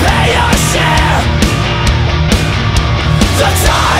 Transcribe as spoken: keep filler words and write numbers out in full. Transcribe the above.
pay your share. The time